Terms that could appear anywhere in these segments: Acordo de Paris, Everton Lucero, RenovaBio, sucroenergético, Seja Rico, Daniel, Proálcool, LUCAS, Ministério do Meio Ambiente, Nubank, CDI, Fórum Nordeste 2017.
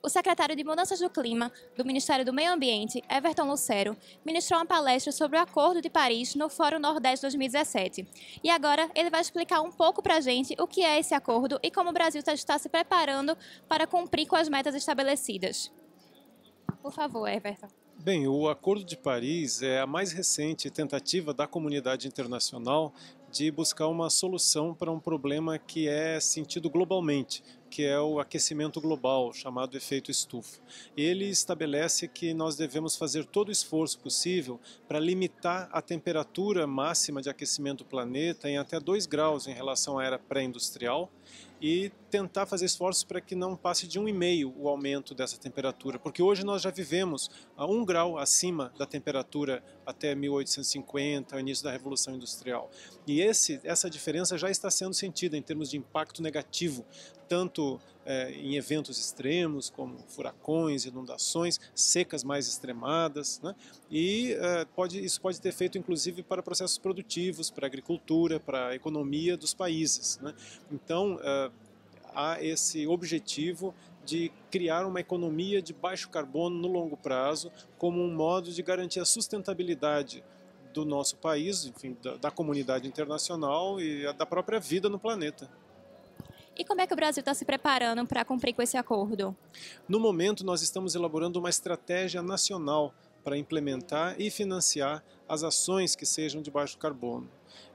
O secretário de Mudanças do Clima do Ministério do Meio Ambiente, Everton Lucero, ministrou uma palestra sobre o Acordo de Paris no Fórum Nordeste 2017. E agora ele vai explicar um pouco para a gente o que é esse acordo e como o Brasil está se preparando para cumprir com as metas estabelecidas. Por favor, Everton. Bem, o Acordo de Paris é a mais recente tentativa da comunidade internacional de buscar uma solução para um problema que é sentido globalmente, que é o aquecimento global, chamado efeito estufa. Ele estabelece que nós devemos fazer todo o esforço possível para limitar a temperatura máxima de aquecimento do planeta em até 2 graus em relação à era pré-industrial e tentar fazer esforços para que não passe de 1,5 o aumento dessa temperatura, porque hoje nós já vivemos a 1 grau acima da temperatura até 1850, o início da Revolução Industrial. E essa diferença já está sendo sentida em termos de impacto negativo, tanto em eventos extremos, como furacões, inundações, secas mais extremadas, né? E isso pode ter efeito, inclusive, para processos produtivos, para a agricultura, para a economia dos países, né? Então, há esse objetivo de criar uma economia de baixo carbono no longo prazo como um modo de garantir a sustentabilidade do nosso país, enfim, da comunidade internacional e da própria vida no planeta. E como é que o Brasil está se preparando para cumprir com esse acordo? No momento, nós estamos elaborando uma estratégia nacional para implementar e financiar as ações que sejam de baixo carbono.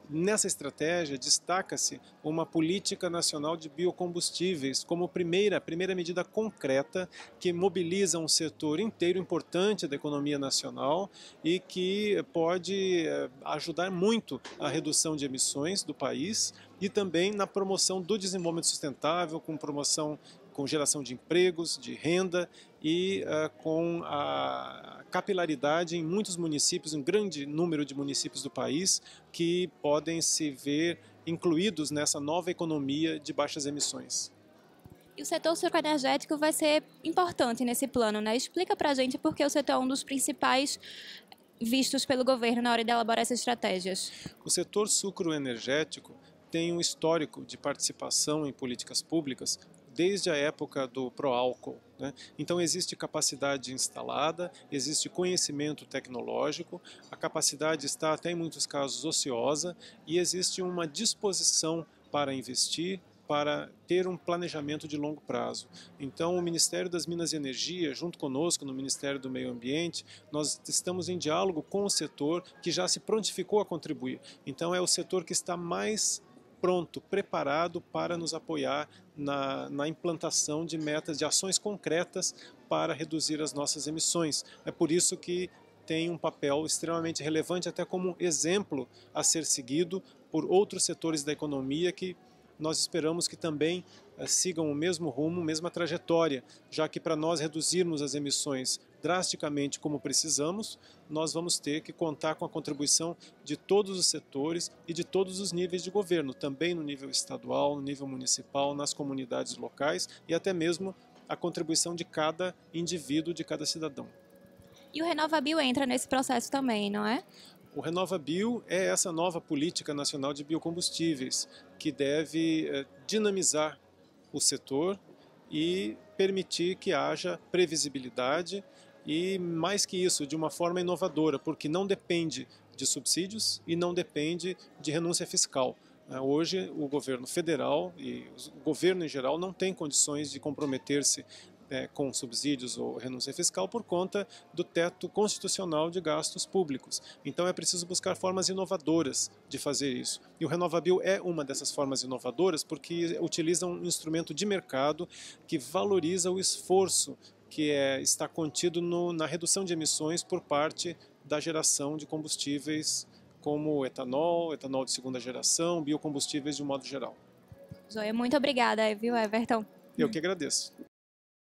Nessa estratégia, destaca-se uma política nacional de biocombustíveis como primeira medida concreta que mobiliza um setor inteiro importante da economia nacional e que pode ajudar muito a redução de emissões do país e também na promoção do desenvolvimento sustentável, com geração de empregos, de renda e com a capilaridade em muitos municípios, um grande número de municípios do país que podem se ver incluídos nessa nova economia de baixas emissões. E o setor sucroenergético vai ser importante nesse plano, né? Explica pra gente por que o setor é um dos principais vistos pelo governo na hora de elaborar essas estratégias. O setor sucroenergético tem um histórico de participação em políticas públicas desde a época do Proálcool, né? Então existe capacidade instalada, existe conhecimento tecnológico, a capacidade está até em muitos casos ociosa e existe uma disposição para investir, para ter um planejamento de longo prazo. Então, o Ministério das Minas e Energia, junto conosco no Ministério do Meio Ambiente, nós estamos em diálogo com o setor que já se prontificou a contribuir. Então, é o setor que está mais pronto, preparado para nos apoiar na implantação de metas, de ações concretas para reduzir as nossas emissões. É por isso que tem um papel extremamente relevante, até como exemplo a ser seguido por outros setores da economia que nós esperamos que também sigam o mesmo rumo, mesma trajetória, já que para nós reduzirmos as emissões drasticamente como precisamos, nós vamos ter que contar com a contribuição de todos os setores e de todos os níveis de governo, também no nível estadual, no nível municipal, nas comunidades locais e até mesmo a contribuição de cada indivíduo, de cada cidadão. E o RenovaBio entra nesse processo também, não é? O RenovaBio é essa nova política nacional de biocombustíveis que deve dinamizar o setor e permitir que haja previsibilidade e, mais que isso, de uma forma inovadora, porque não depende de subsídios e não depende de renúncia fiscal. Hoje, o governo federal e o governo em geral não tem condições de comprometer-se com subsídios ou renúncia fiscal por conta do teto constitucional de gastos públicos. Então é preciso buscar formas inovadoras de fazer isso. E o RenovaBio é uma dessas formas inovadoras porque utiliza um instrumento de mercado que valoriza o esforço que está contido na redução de emissões por parte da geração de combustíveis como etanol, etanol de segunda geração, biocombustíveis de um modo geral. Joia, muito obrigada, viu, Everton? Eu que agradeço.